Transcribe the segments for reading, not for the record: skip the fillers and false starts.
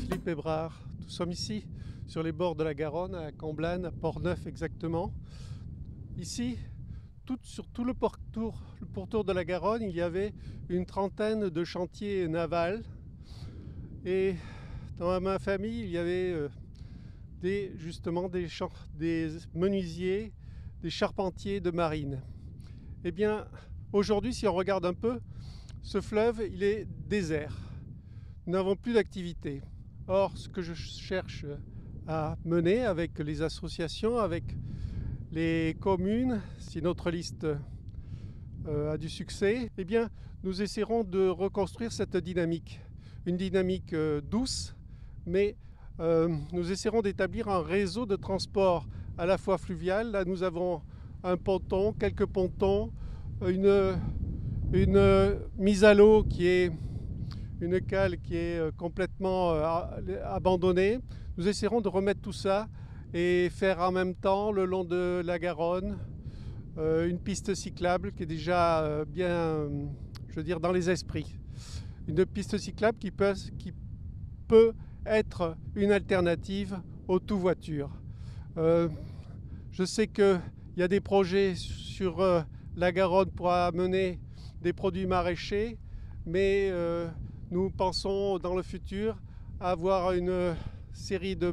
Philippe Hébrard. Nous sommes ici sur les bords de la Garonne, à Camblane, à Portneuf exactement. Ici, sur tout le pourtour de la Garonne, il y avait une trentaine de chantiers navals. Et dans ma famille, il y avait des menuisiers, des charpentiers de marine. Eh bien, aujourd'hui, si on regarde un peu, ce fleuve, il est désert. Nous n'avons plus d'activité. Or, ce que je cherche à mener avec les associations, avec les communes, si notre liste a du succès, eh bien, nous essaierons de reconstruire cette dynamique. Une dynamique douce, mais nous essaierons d'établir un réseau de transport à la fois fluvial. Là, nous avons un ponton, quelques pontons, une mise à l'eau qui est une cale qui est complètement abandonnée. Nous essaierons de remettre tout ça et faire en même temps, le long de la Garonne, une piste cyclable qui est déjà bien, je veux dire, dans les esprits. Une piste cyclable qui peut être une alternative au tout voiture. Je sais qu'il y a des projets sur la Garonne pour amener des produits maraîchers, mais nous pensons dans le futur avoir une série de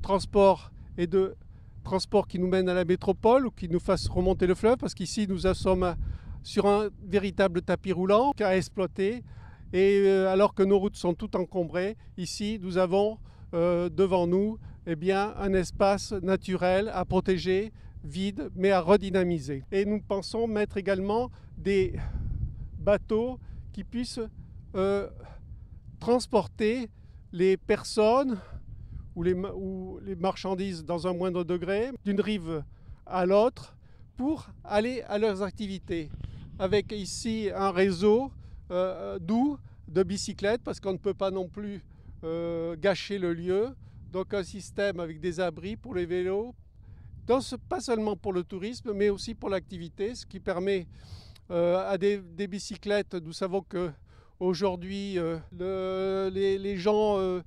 transports et de transports qui nous mènent à la métropole ou qui nous fassent remonter le fleuve, parce qu'ici nous sommes sur un véritable tapis roulant à exploiter, et alors que nos routes sont toutes encombrées, ici nous avons devant nous un espace naturel à protéger, vide, mais à redynamiser. Et nous pensons mettre également des bateaux qui puissent transporter les personnes ou les marchandises dans un moindre degré d'une rive à l'autre pour aller à leurs activités, avec ici un réseau doux de bicyclettes, parce qu'on ne peut pas non plus gâcher le lieu, donc un système avec des abris pour les vélos, pas seulement pour le tourisme mais aussi pour l'activité, ce qui permet à des bicyclettes. Nous savons que aujourd'hui les gens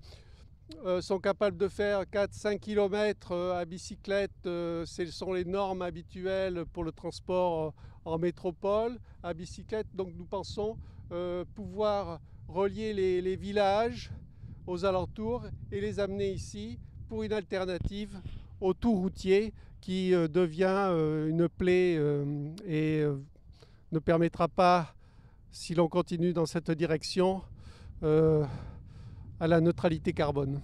sont capables de faire 4-5 km à bicyclette. Ce sont les normes habituelles pour le transport en métropole à bicyclette. Donc nous pensons pouvoir relier les villages aux alentours et les amener ici pour une alternative au tout routier qui devient une plaie et ne permettra pas, si l'on continue dans cette direction, à la neutralité carbone.